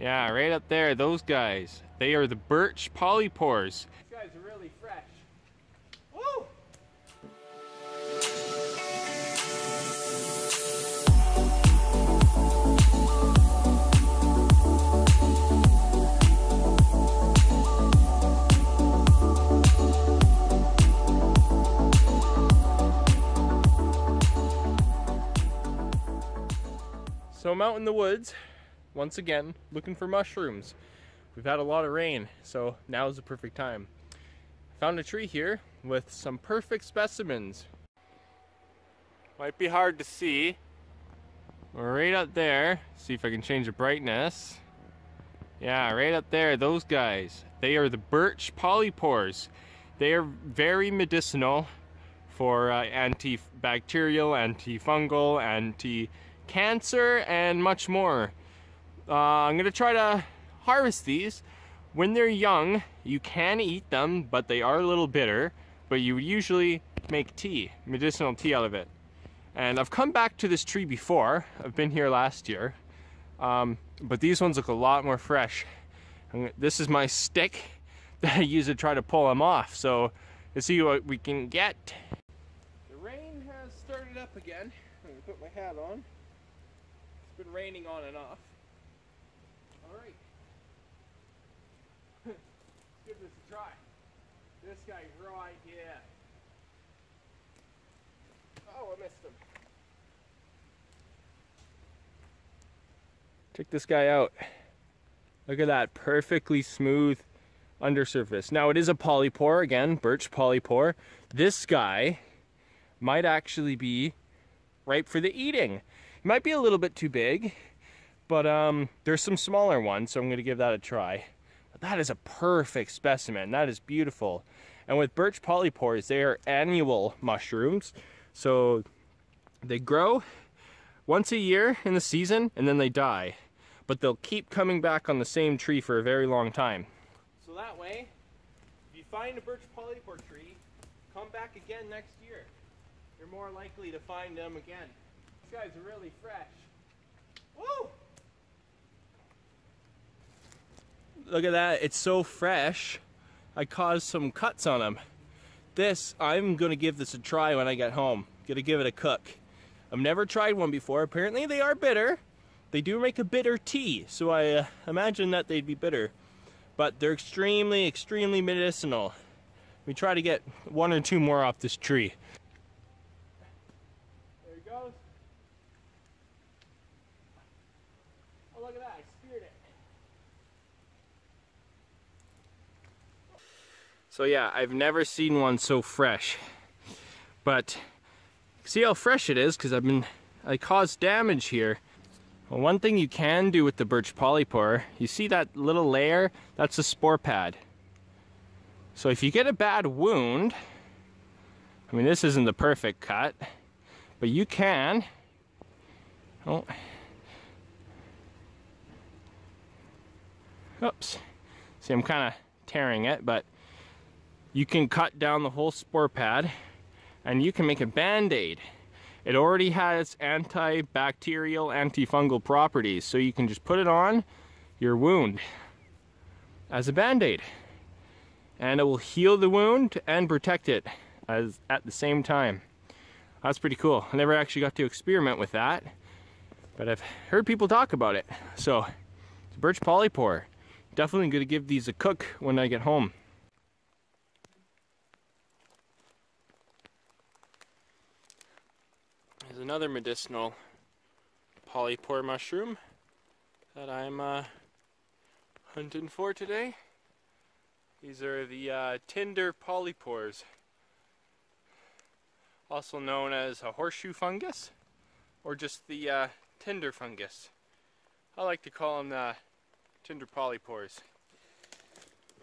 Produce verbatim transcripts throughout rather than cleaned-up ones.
Yeah, right up there, those guys. They are the birch polypores. These guys are really fresh. Woo! So I'm out in the woods, once again, looking for mushrooms. We've had a lot of rain, so now is the perfect time. I found a tree here with some perfect specimens. Might be hard to see. Right up there, see if I can change the brightness. Yeah, right up there, those guys. They are the birch polypores. They are very medicinal for uh, antibacterial, antifungal, anti-cancer, and much more. Uh, I'm gonna try to harvest these. When they're young, you can eat them, but they are a little bitter, but you usually make tea, medicinal tea out of it. And I've come back to this tree before. I've been here last year, um, but these ones look a lot more fresh. And this is my stick that I use to try to pull them off, so let's see what we can get. The rain has started up again. I'm gonna put my hat on. It's been raining on and off. Alright, let's give this a try. This guy right here. Oh, I missed him. Check this guy out. Look at that perfectly smooth undersurface. Now it is a polypore, again, birch polypore. This guy might actually be ripe for the eating. He might be a little bit too big. But um, there's some smaller ones, so I'm gonna give that a try. But that is a perfect specimen, that is beautiful. And with birch polypores, they are annual mushrooms. So they grow once a year in the season and then they die. But they'll keep coming back on the same tree for a very long time. So that way, if you find a birch polypore tree, come back again next year. You're more likely to find them again. These guys are really fresh. Woo! Look at that, it's so fresh. I caused some cuts on them. This, I'm gonna give this a try when I get home. Gonna give it a cook. I've never tried one before. Apparently they are bitter. They do make a bitter tea, so I uh, imagine that they'd be bitter. But they're extremely, extremely medicinal. We try to get one or two more off this tree. There he goes. Oh, look at that, I speared it. So yeah, I've never seen one so fresh, but see how fresh it is, because I've been, I caused damage here. Well, one thing you can do with the birch polypore, you see that little layer? That's a spore pad. So if you get a bad wound, I mean this isn't the perfect cut, but you can, oh, oops, see I'm kind of tearing it, but you can cut down the whole spore pad and you can make a band-aid. It already has antibacterial, antifungal properties, so you can just put it on your wound as a band-aid. And it will heal the wound and protect it as at the same time. That's pretty cool. I never actually got to experiment with that, but I've heard people talk about it. So, it's a birch polypore. Definitely gonna give these a cook when I get home. Another medicinal polypore mushroom that I'm uh, hunting for today. These are the uh, tinder polypores, also known as a horseshoe fungus or just the uh, tinder fungus. I like to call them uh, tinder polypores.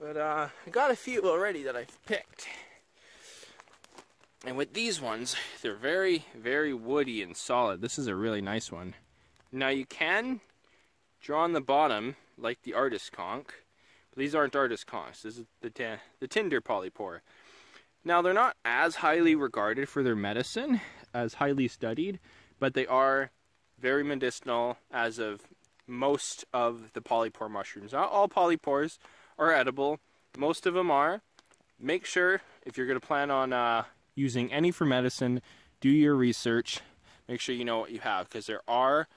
But uh, I got a few already that I've picked. And with these ones, they're very, very woody and solid. This is a really nice one. Now you can draw on the bottom like the artist conch, but these aren't artist conchs. This is the, the tinder polypore. Now they're not as highly regarded for their medicine, as highly studied, but they are very medicinal as of most of the polypore mushrooms. Not all polypores are edible. Most of them are. Make sure, if you're going to plan on uh, using any for medicine, do your research. Make sure you know what you have, because there are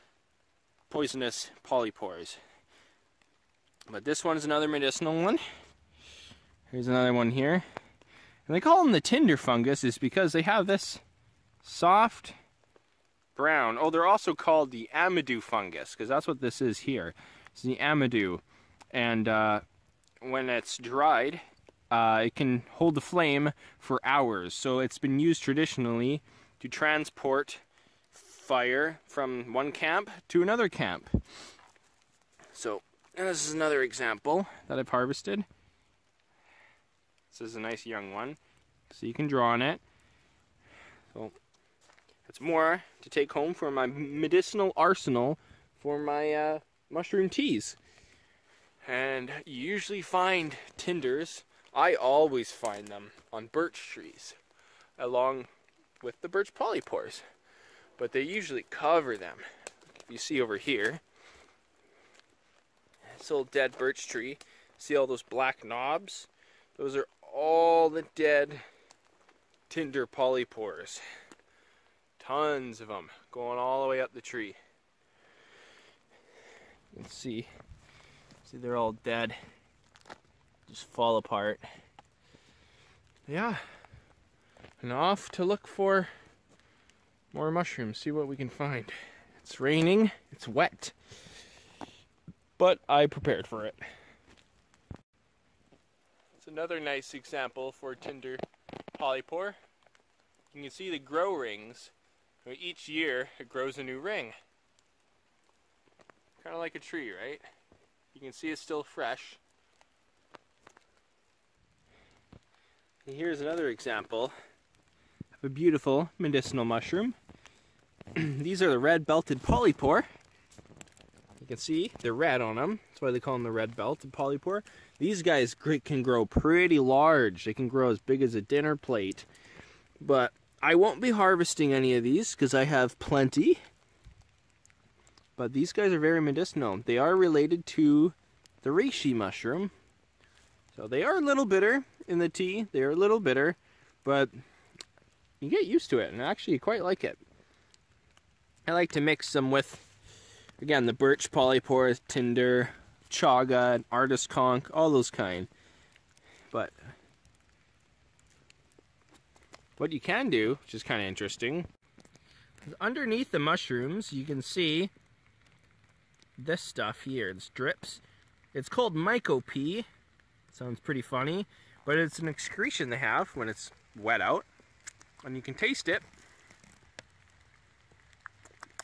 poisonous polypores. But this one is another medicinal one. Here's another one here. And they call them the tinder fungus is because they have this soft brown. Oh, they're also called the amadou fungus, because that's what this is here. It's the amadou. And uh, when it's dried, uh, it can hold the flame for hours. So it's been used traditionally to transport fire from one camp to another camp. So this is another example that I've harvested. This is a nice young one. So you can draw on it. So it's more to take home for my medicinal arsenal for my uh, mushroom teas. And you usually find tinders. I always find them on birch trees along with the birch polypores. But they usually cover them. You see over here, this old dead birch tree. See all those black knobs? Those are all the dead tinder polypores. Tons of them going all the way up the tree. Let's see. See, they're all dead. Just fall apart. Yeah. And off to look for more mushrooms, see what we can find. It's raining, it's wet, but I prepared for it. It's another nice example for tinder polypore. You can see the grow rings. Each year it grows a new ring. Kind of like a tree, right? You can see it's still fresh. And here's another example of a beautiful medicinal mushroom. These are the red belted polypore. You can see they're red on them. That's why they call them the red belted polypore. These guys can grow pretty large. They can grow as big as a dinner plate. But I won't be harvesting any of these because I have plenty. But these guys are very medicinal. They are related to the reishi mushroom. So they are a little bitter in the tea. They are a little bitter, but you get used to it and actually quite like it. I like to mix them with, again, the birch polypore, tinder, chaga, and artist conch, all those kind. But what you can do, which is kind of interesting, is underneath the mushrooms, you can see this stuff here, this drips. It's called mycopea. Sounds pretty funny, but it's an excretion they have when it's wet out. And you can taste it.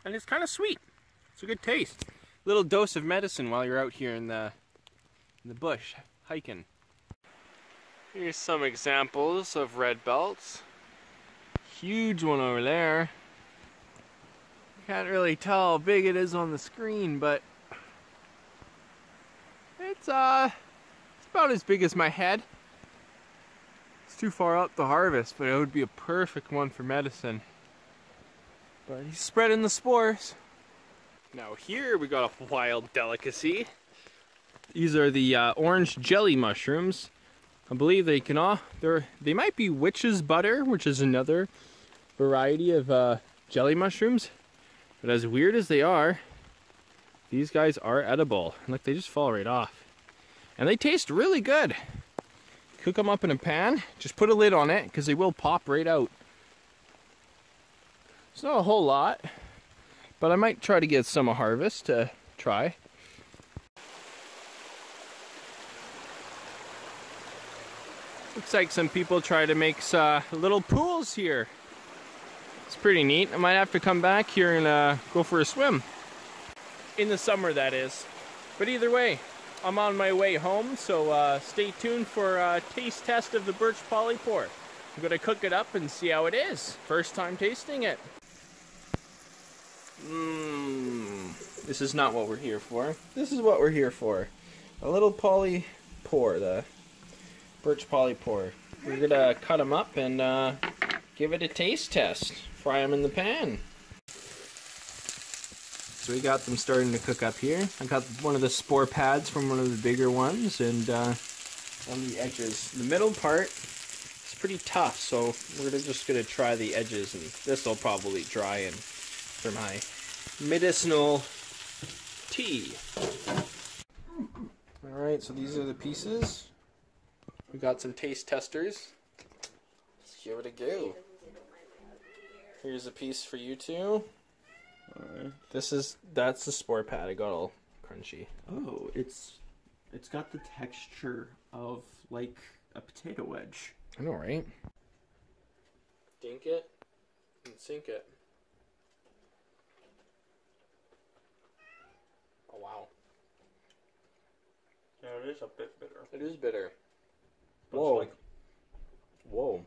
And it's kind of sweet. It's a good taste. Little dose of medicine while you're out here in the, in the bush, hiking. Here's some examples of red belts. Huge one over there. Can't really tell how big it is on the screen, but it's uh it's about as big as my head. It's too far up to harvest, but it would be a perfect one for medicine. But he's spreading the spores. Now here we got a wild delicacy. These are the uh, orange jelly mushrooms. I believe they can all, they're, they might be witch's butter, which is another variety of uh, jelly mushrooms. But as weird as they are, these guys are edible. Look, they just fall right off. And they taste really good. Cook them up in a pan, just put a lid on it, because they will pop right out. It's not a whole lot, but I might try to get some a harvest to try. Looks like some people try to make uh, little pools here. It's pretty neat. I might have to come back here and uh, go for a swim. In the summer, that is. But either way, I'm on my way home, so uh, stay tuned for a taste test of the birch polypore. I'm gonna cook it up and see how it is. First time tasting it. Mmm. This is not what we're here for. This is what we're here for. A little polypore, the birch polypore. We're gonna cut them up and uh, give it a taste test. Fry them in the pan. It's So we got them starting to cook up here. I got one of the spore pads from one of the bigger ones, and uh, on the edges. The middle part is pretty tough, so we're just going to try the edges, and this will probably dry in for my medicinal tea. Alright, so these are the pieces. We got some taste testers. Let's give it a go. Here's a piece for you two. Alright. This is, that's the spore pad. It got all crunchy. Oh, it's, it's got the texture of like a potato wedge. I know, right? Dink it and sink it. Oh, wow. Yeah, it is a bit bitter. It is bitter. But whoa. It's like... Whoa.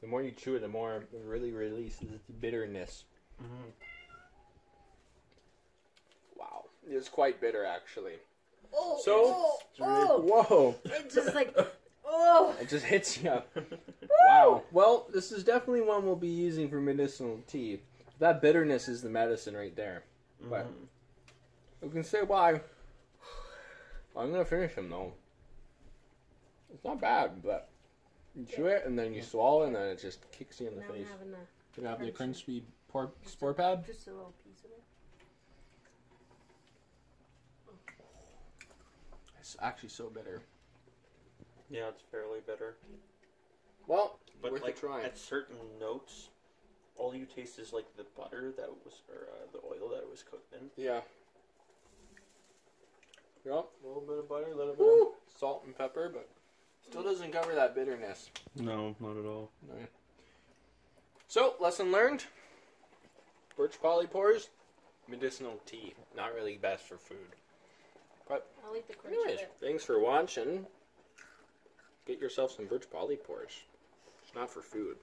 The more you chew it, the more it really releases its bitterness. Mm-hmm. Wow. It's quite bitter, actually. Oh, so, oh, oh. Whoa. It just like, oh. It just hits you. Wow. Well, this is definitely one we'll be using for medicinal tea. That bitterness is the medicine right there. Mm-hmm. But you can say why. I'm going to finish them, though. It's not bad, but you chew it, and then you swallow it, and then it just kicks you in the now face. You have the crispy por just spore pad? Just a little piece of it. It's actually so bitter. Yeah, it's fairly bitter. Well, but worth like a try. At certain notes, all you taste is like the butter that was, or uh, the oil that it was cooked in. Yeah. Yep, a little bit of butter, a little bit Woo! Of salt and pepper, but still doesn't cover that bitterness. No, not at all. No. So, lesson learned. Birch polypores, medicinal tea. Not really best for food. But I'll eat the crunch anyways, of it. Thanks for watching. Get yourself some birch polypores. It's not for food.